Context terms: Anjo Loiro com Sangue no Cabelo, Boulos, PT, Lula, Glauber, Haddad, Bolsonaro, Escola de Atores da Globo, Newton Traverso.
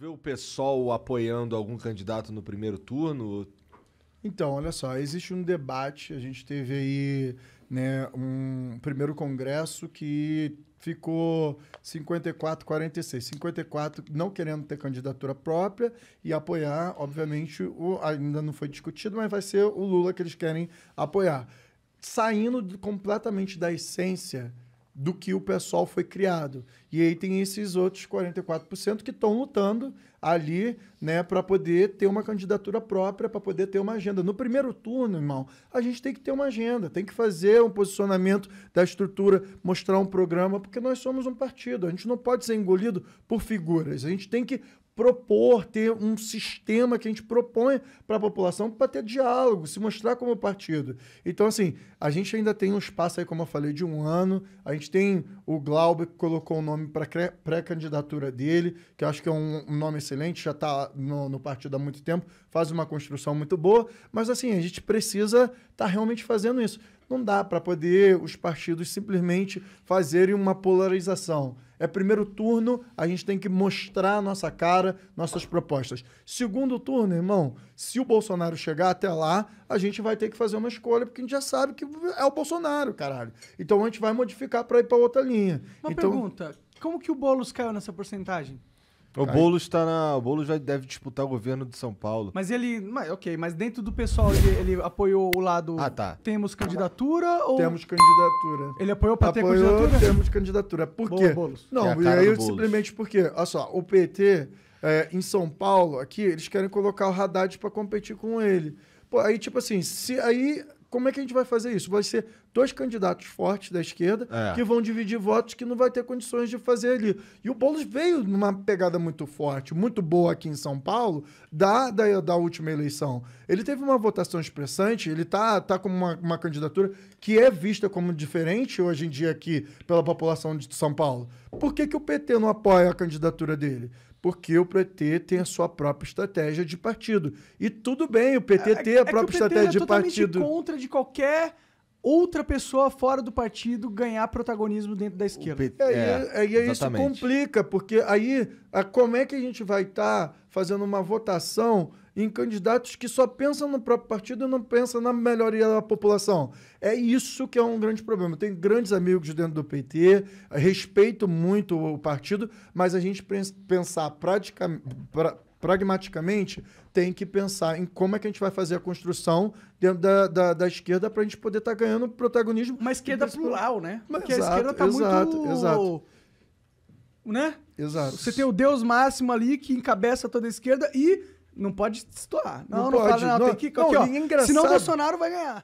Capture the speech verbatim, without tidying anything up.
Vê o pessoal apoiando algum candidato no primeiro turno? Então, olha só, existe um debate. A gente teve aí, né, um primeiro congresso que ficou cinquenta e quatro a quarenta e seis. cinquenta e quatro não querendo ter candidatura própria e apoiar, obviamente, o, ainda não foi discutido, mas vai ser o Lula que eles querem apoiar. Saindo completamente da essência do que o pessoal foi criado. E aí tem esses outros quarenta e quatro por cento que estão lutando ali, né, para poder ter uma candidatura própria, para poder ter uma agenda. No primeiro turno, irmão, a gente tem que ter uma agenda, tem que fazer um posicionamento da estrutura, mostrar um programa, porque nós somos um partido, a gente não pode ser engolido por figuras, a gente tem que propor, ter um sistema que a gente propõe para a população para ter diálogo, se mostrar como partido. Então, assim, a gente ainda tem um espaço aí, como eu falei, de um ano, a gente tem o Glauber, que colocou o nome para pré-candidatura dele, que eu acho que é um, um nome excelente, já está no, no partido há muito tempo, faz uma construção muito boa, mas, assim, a gente precisa estar tá realmente fazendo isso. Não dá para poder os partidos simplesmente fazerem uma polarização. É primeiro turno, a gente tem que mostrar a nossa cara, nossas propostas. Segundo turno, irmão, se o Bolsonaro chegar até lá, a gente vai ter que fazer uma escolha, porque a gente já sabe que é o Bolsonaro, caralho. Então a gente vai modificar para ir para outra linha. Uma então... pergunta, como que o Boulos caiu nessa porcentagem? O Boulos, tá na, o Boulos já deve disputar o governo de São Paulo. Mas ele... Mas, ok, mas dentro do pessoal ele, ele apoiou o lado... Ah, tá. Temos candidatura ou... Temos candidatura. Ele apoiou para ter candidatura? Temos candidatura. Por Boa, quê? Boulos. Não, e aí eu simplesmente porque... Olha só, o P T é, em São Paulo, aqui, eles querem colocar o Haddad para competir com ele. Pô, aí, tipo assim, se aí... Como é que a gente vai fazer isso? Vai ser dois candidatos fortes da esquerda é. que vão dividir votos que não vai ter condições de fazer ali. E o Boulos veio numa pegada muito forte, muito boa aqui em São Paulo, da, da, da última eleição. Ele teve uma votação expressante, ele tá, tá com uma, uma candidatura que é vista como diferente hoje em dia aqui pela população de São Paulo. Por que que o P T não apoia a candidatura dele? Porque o P T tem a sua própria estratégia de partido. E tudo bem o P T é, ter a é própria estratégia é de partido. É contra de qualquer outra pessoa fora do partido ganhar protagonismo dentro da esquerda. P T, é, e é, é, isso complica, porque aí a, como é que a gente vai estar tá fazendo uma votação em candidatos que só pensam no próprio partido e não pensam na melhoria da população? É isso que é um grande problema. Eu tenho grandes amigos dentro do P T, respeito muito o partido, mas a gente pensar praticamente... Pra, pragmaticamente, tem que pensar em como é que a gente vai fazer a construção dentro da, da, da esquerda para a gente poder estar tá ganhando protagonismo. Uma esquerda plural, né? Porque exato, a esquerda está muito... Exato. Né? Exato. Você tem o Deus máximo ali que encabeça toda a esquerda e não pode estourar. Não, não, não pode. Fala, não, não, tem que... Não, aqui, ó, é senão o Bolsonaro vai ganhar.